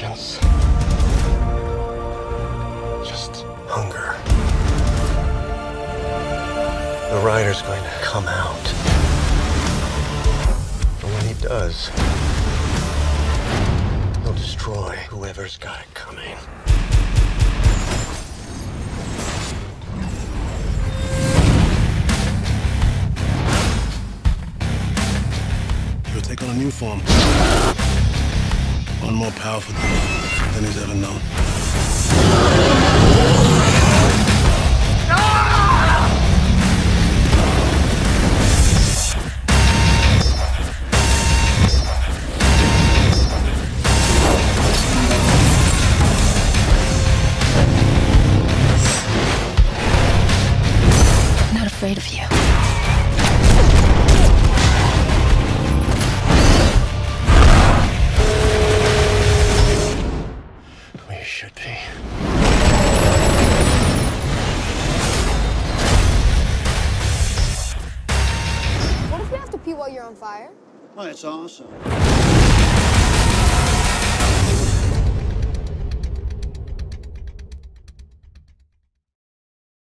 conscience. Just hunger. The rider's going to come out. And when he does, he'll destroy whoever's got it coming. He'll take on a new form. One more powerful than he's ever known. I'm not afraid of you. Should be. What if you have to pee while you're on fire? Oh, it's awesome.